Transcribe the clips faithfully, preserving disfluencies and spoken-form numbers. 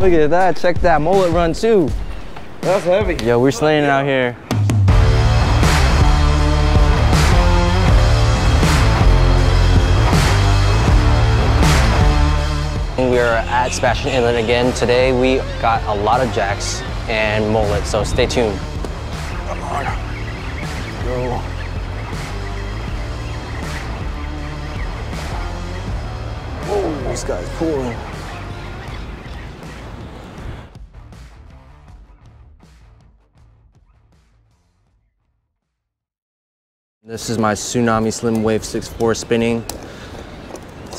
Look at that, check that mullet run too. That's heavy. Yo, we're slaying out here. We are at Sebastian Inlet again. Today we got a lot of jacks and mullet, so stay tuned. Come on. Go. Oh, this guy's pulling. This is my Tsunami Slim Wave six four spinning.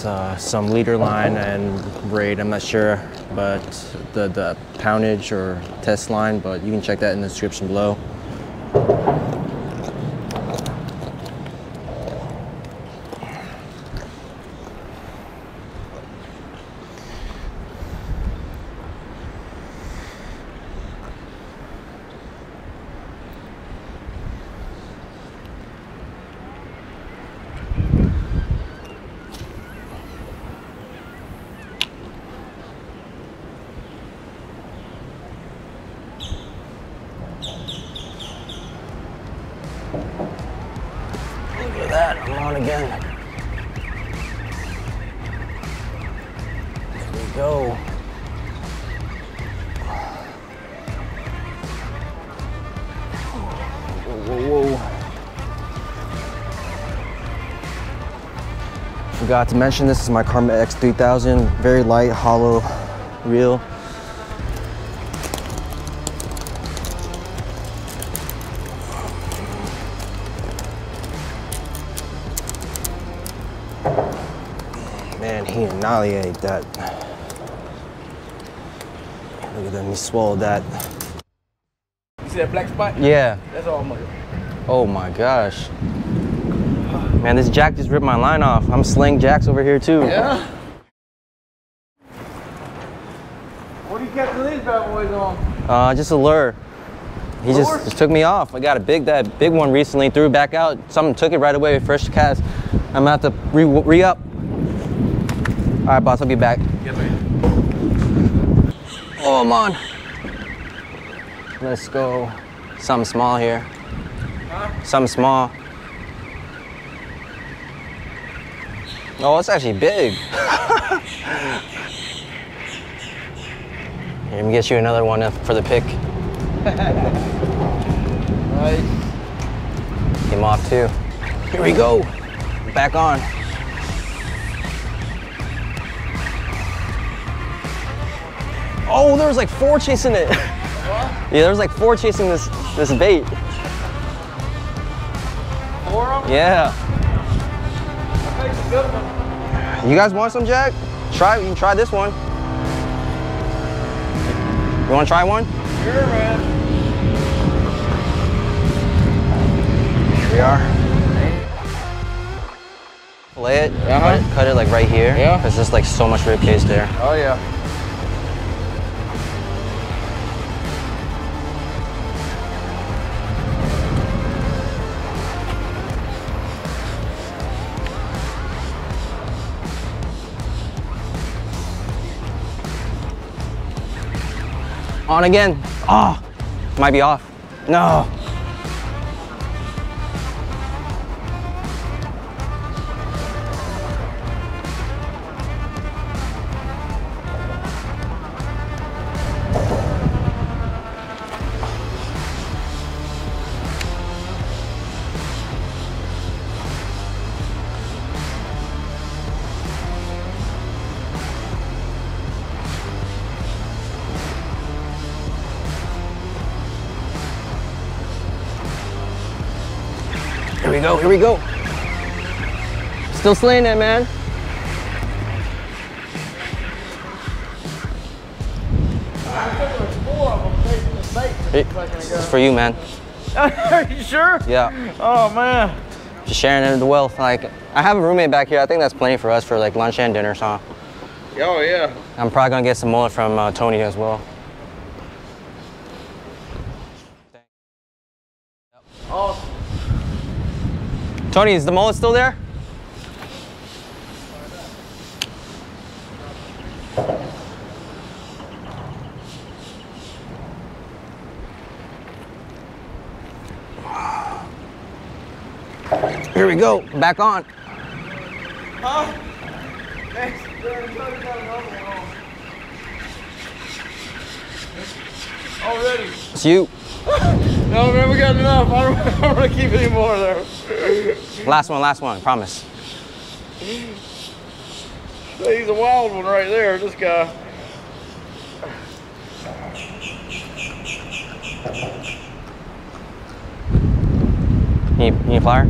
Uh, some leader line and braid, I'm not sure, but the, the poundage or test line, but you can check that in the description below. Come on again. There we go. Whoa, whoa, whoa. Forgot to mention, this is my Karma X three thousand. Very light, hollow reel. Man, he annihilated that. Look at him, he swallowed that. You see that black spot? Yeah. That's all mud. Oh my gosh. Man, this jack just ripped my line off. I'm slaying jacks over here too. Yeah. What are you catching these bad boys on? Uh, just a lure. He just, just took me off. I got a big that big one recently, threw it back out. Someone took it right away, first cast. I'm about to re, re up. All right, boss, I'll be back. Yes, man. Oh, I'm on. Let's go. Something small here. Huh? Something small. Oh, it's actually big. Here, let me get you another one for the pick. Nice. Get him off, too. Here we go. Back on. Oh, there was like four chasing it. What? Yeah, there was like four chasing this this bait. Four of them? Yeah. I think it's a good one. You guys want some, Jack? Try, you can try this one. You want to try one? Sure, man. Here we are. Fillet it. Uh-huh. cut, cut it like right here. Yeah. Because there's like so much rib cage there. Oh yeah. On again. Oh, might be off. No. Here we go, here we go. Still slaying that, man. It, this is for you, man. Are you sure? Yeah. Oh, man. Just sharing the wealth. Like, I have a roommate back here. I think that's plenty for us for like lunch and dinner, huh? Oh, yeah. I'm probably going to get some mullet from uh, Tony as well. Awesome. Tony, is the mullet still there? Here we go, back on. Huh? Thanks. Already. It's you. No, man, we got enough. I don't, I don't want to keep any more there. Last one, last one, promise. He's a wild one right there, this guy. You need a flyer?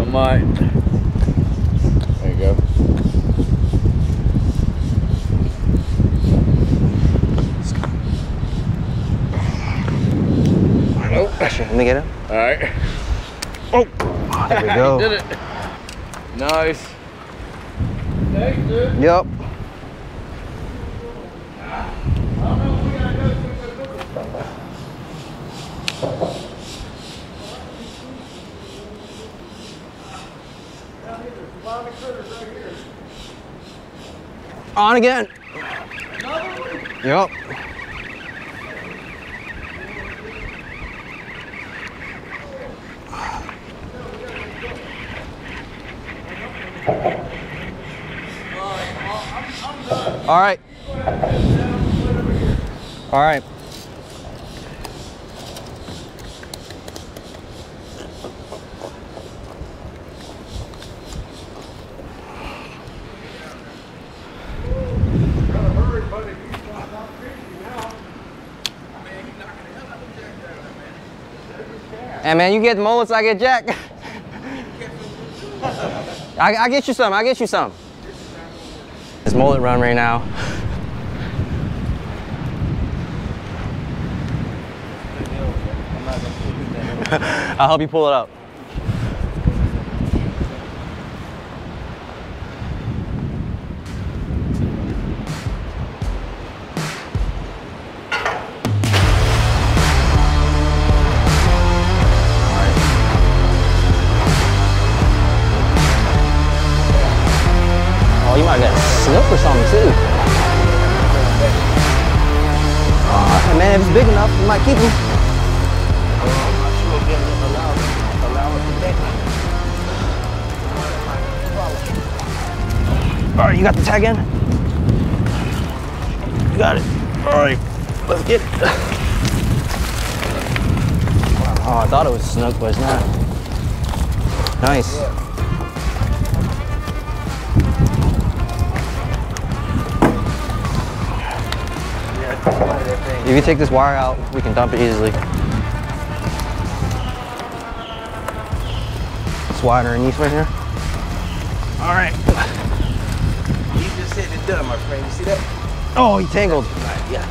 I might. There you go. Nope. Let me get him. All right. Oh, oh there we go. Did it. Nice. Thanks, dude. Yep. On again. Yep. All right. All right. Hey man, you get mullets, I get Jack. I, I get you some, I get you some. It's mullet run right now. I'll help you pull it up. Or something too. Oh, man, if it's big enough, you might keep him. All right, you got the tag in? You got it. All right, let's get it. Oh, I thought it was snook, but it's not. Nice. If you take this wire out, we can dump it easily. It's wide underneath right here. All right. You just hit it done, my friend. You see that? Oh, he tangled. Right, yeah.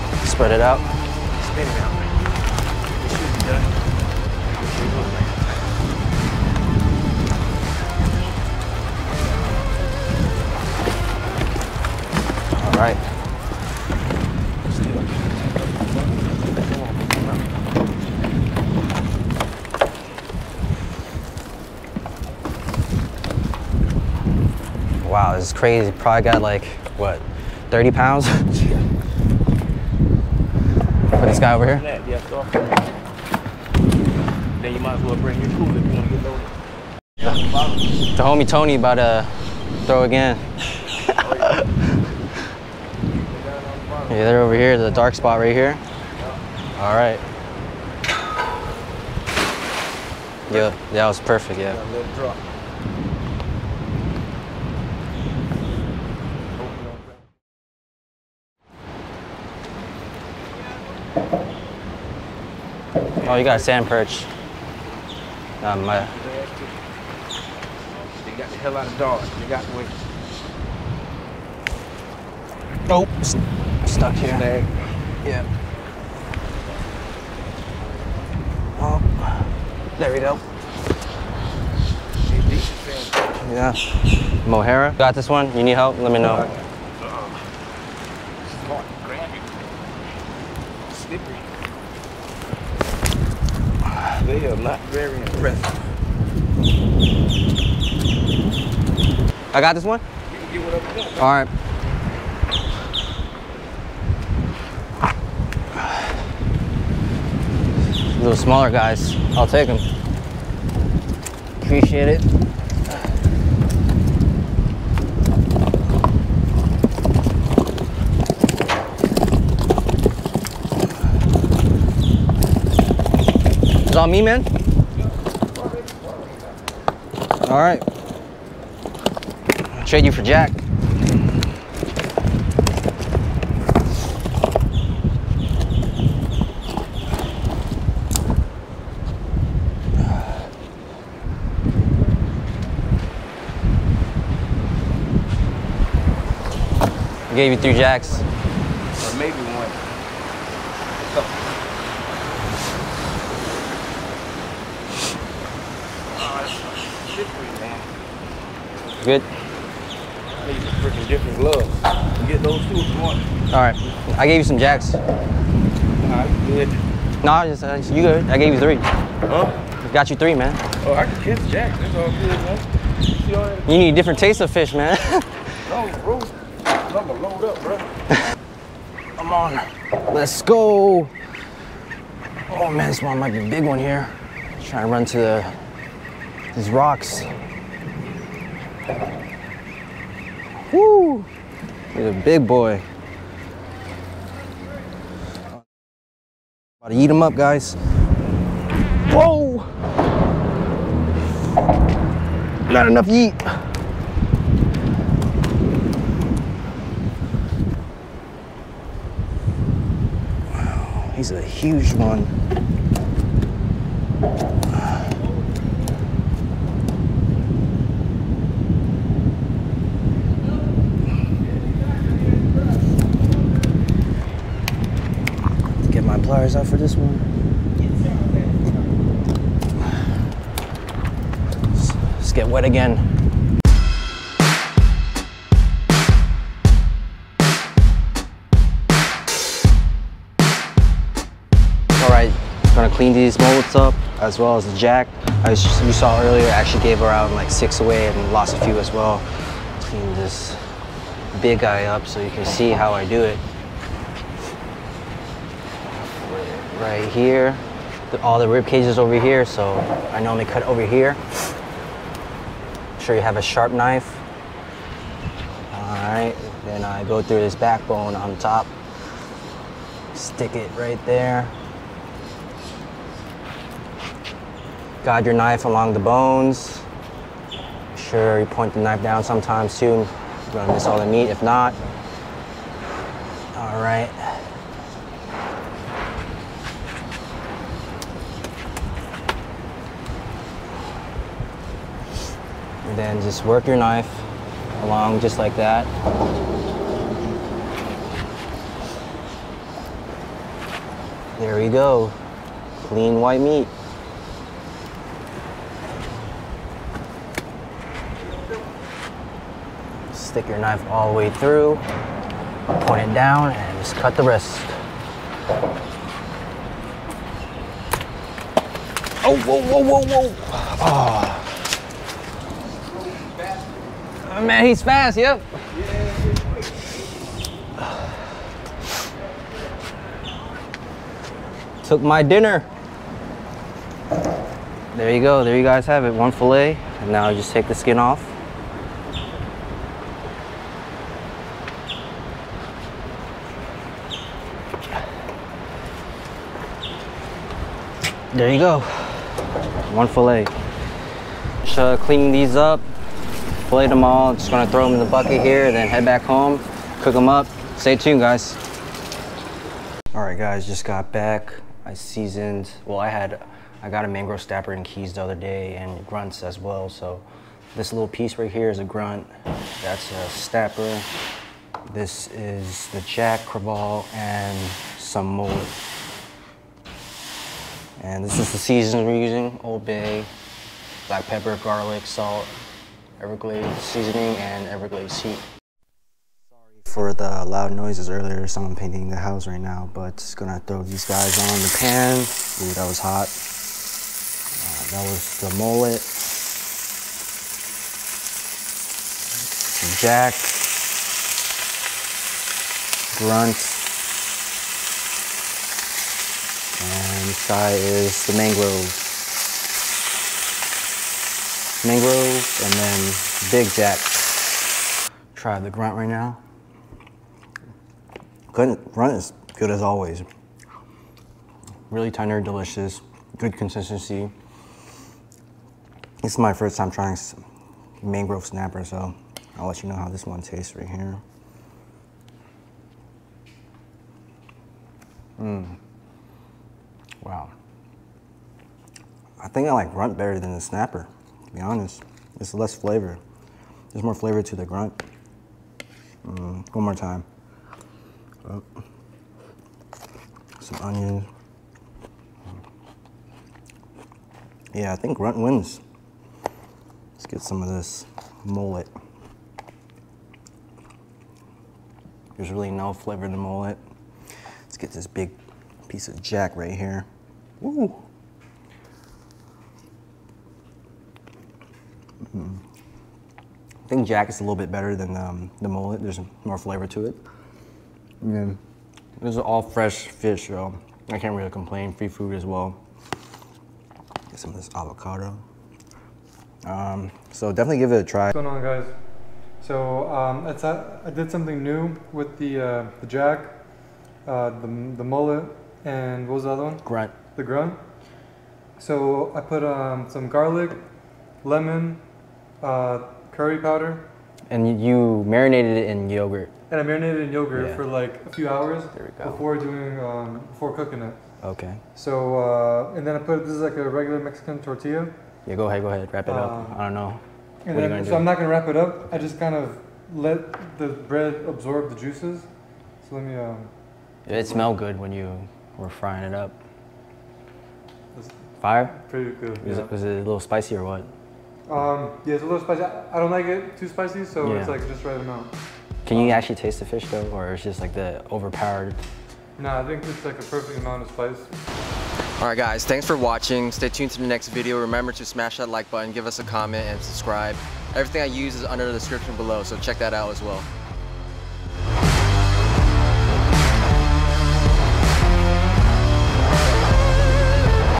Get it out. Spread it out. Spin it out, man. It should be done. It should look like it. All right. Wow, this is crazy. Probably got like, what, thirty pounds? Put this guy over here. Then you might as well bring your cooler if you want to get loaded. The homie Tony about to throw again. Yeah, they're over here, the dark spot right here. Yeah. All right. Yeah, that was perfect, yeah. A little drop. Oh, you got a sand perch. Um, my... They got the hell out of dog. They got the way. Oh, stuck here. Snag. Yeah. Oh, there we go. Yeah. Mohair. Got this one. You need help? Let me know. Slippery. They are not very impressive. I got this one? You can get whatever you want. All right. those smaller guys, I'll take them. Appreciate it. It's on me, man. All right. I'll trade you for Jack. Gave you three jacks. Or maybe one. Oh, shit for you, man. Good. I need freaking different gloves. You get those two if you want. Alright. I gave you some jacks. Alright, good. No, I just, I just, you good. I gave you three. Huh? Got you three, man. Oh, I can kiss jacks. That's all good, man. You see all that? You need a different taste of fish, man. No, bro. I'm gonna load up, bro. Come on. Let's go. Oh man, this one might be a big one here. Trying to run to the, these rocks. Woo! He's a big boy. About to eat him up, guys. Whoa! Not enough yeet. He's a huge one. Let's get my pliers out for this one. Let's get wet again. Clean these molds up as well as the jack. As you saw earlier, I actually gave around like six away and lost a few as well. Clean this big guy up so you can see how I do it. Right here, all the rib cages over here, so I normally cut over here. Make sure you have a sharp knife. All right, then I go through this backbone on top. Stick it right there. Guide your knife along the bones. Make sure you point the knife down sometimes too. You're gonna miss all the meat if not. All right. And then just work your knife along just like that. There we go. Clean white meat. Stick your knife all the way through, point it down, and just cut the wrist. Oh, whoa, whoa, whoa, whoa. Oh. Man, he's fast, yep. Took my dinner. There you go, there you guys have it, one fillet. And now just take the skin off. There you go, one fillet. Just uh, clean these up, fillet them all. Just gonna throw them in the bucket here, then head back home, cook them up. Stay tuned, guys. All right, guys, just got back. I seasoned, well, I had, I got a mangrove snapper and keys the other day and grunts as well. So this little piece right here is a grunt. That's a snapper. This is the Jack Crevalle and some mullet. And this is the seasons we're using: Old Bay, black pepper, garlic, salt, Everglades seasoning, and Everglades heat. Sorry for the loud noises earlier. Someone painting the house right now, but just gonna throw these guys on the pan. Ooh, that was hot. Uh, that was the mullet, the jack, grunt, and this side is the mangroves. Mangroves and then Big Jack. Try the grunt right now. Good grunt is good as always. Really tender, delicious, good consistency. This is my first time trying mangrove snapper, so I'll let you know how this one tastes right here. Mmm. Wow. I think I like grunt better than the snapper, to be honest. It's less flavor. There's more flavor to the grunt. Mm. One more time. Oh. Some onions. Yeah, I think grunt wins. Let's get some of this mullet. There's really no flavor to mullet. Let's get this big piece of Jack right here. Woo! Mm. I think Jack is a little bit better than um, the mullet. There's more flavor to it. Yeah. This is all fresh fish, so I can't really complain. Free food as well. Get some of this avocado. Um, so definitely give it a try. What's going on, guys? So um, it's a, I did something new with the, uh, the Jack. Uh, the, the mullet, and what was the other one? Grunt. The grunt. So I put um, some garlic, lemon, uh, curry powder. And you marinated it in yogurt. And I marinated it in yogurt yeah. for like a few hours there we go. before doing, um, before cooking it. Okay. So, uh, and then I put, this is like a regular Mexican tortilla. Yeah, go ahead, go ahead, wrap it um, up. I don't know. And then, so do? I'm not going to wrap it up. Okay. I just kind of let the bread absorb the juices. So let me... Um, It smelled good when you were frying it up. Fire? Pretty good. Was, yeah. it, was it a little spicy or what? Um, yeah, it's a little spicy. I don't like it too spicy, so yeah. it's like just right amount. Can you um, actually taste the fish though, or it's just like the overpowered? No, nah, I think it's like a perfect amount of spice. All right, guys, thanks for watching. Stay tuned to the next video. Remember to smash that like button, give us a comment, and subscribe. Everything I use is under the description below, so check that out as well.